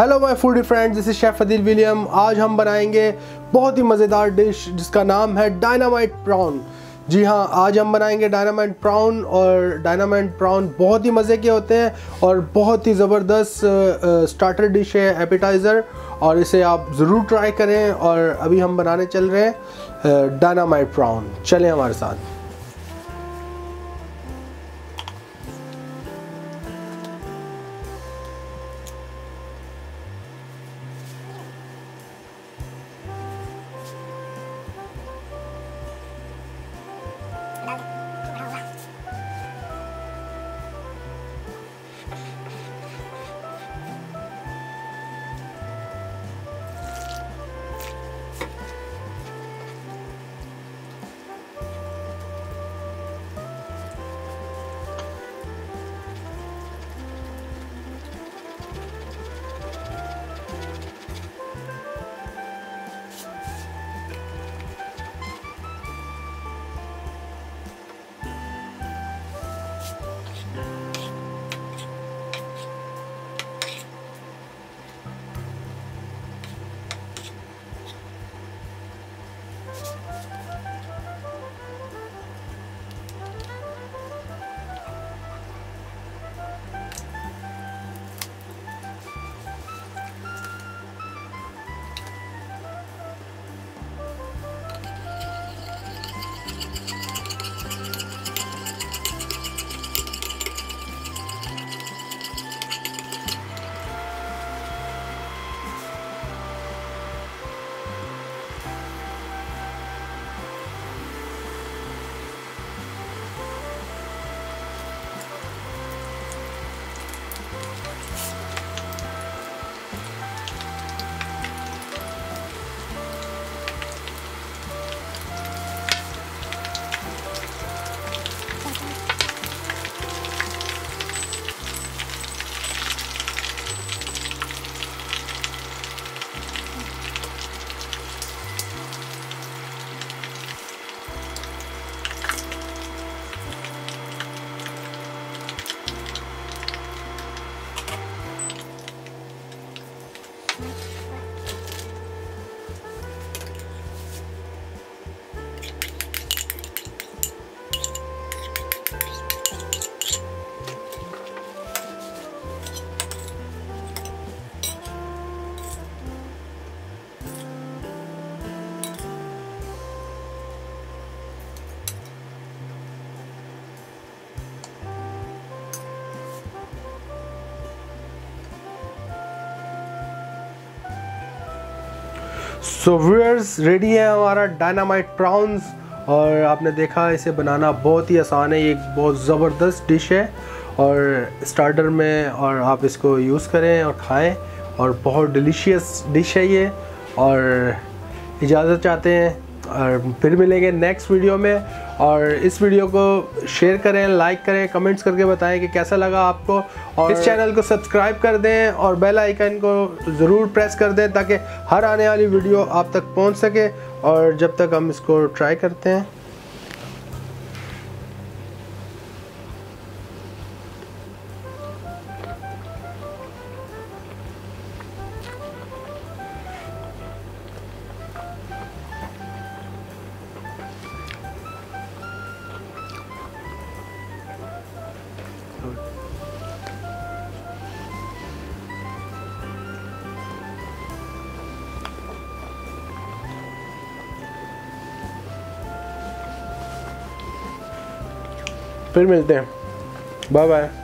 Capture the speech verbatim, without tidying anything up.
Hello my foodie friends, this is chef Adeel William. आज हम बनाएंगे बहुत ही मज़ेदार डिश जिसका नाम है डायनामाइट प्रॉन। जी हाँ, आज हम बनाएंगे डायनामाइट प्रॉन। और डायनामाइट प्रॉन बहुत ही मज़े के होते हैं और बहुत ही ज़बरदस्त स्टार्टर डिश है, एपेटाइज़र, और इसे आप ज़रूर ट्राई करें। और अभी हम बनाने चल रहे हैं डायनामाइट प्रॉन। चलें हमारे साथ। सो व्यूअर्स, रेडी है हमारा डायनामाइट प्रॉन्स। और आपने देखा, इसे बनाना बहुत ही आसान है। ये एक बहुत ज़बरदस्त डिश है और स्टार्टर में, और आप इसको यूज़ करें और खाएं, और बहुत डिलीशियस डिश है ये। और इजाज़त चाहते हैं और फिर मिलेंगे नेक्स्ट वीडियो में। और इस वीडियो को शेयर करें, लाइक करें, कमेंट्स करके बताएं कि कैसा लगा आपको। और इस चैनल को सब्सक्राइब कर दें और बेल आइकन को ज़रूर प्रेस कर दें ताकि हर आने वाली वीडियो आप तक पहुंच सके। और जब तक हम इसको ट्राई करते हैं, फिर मिलते हैं। Bye bye.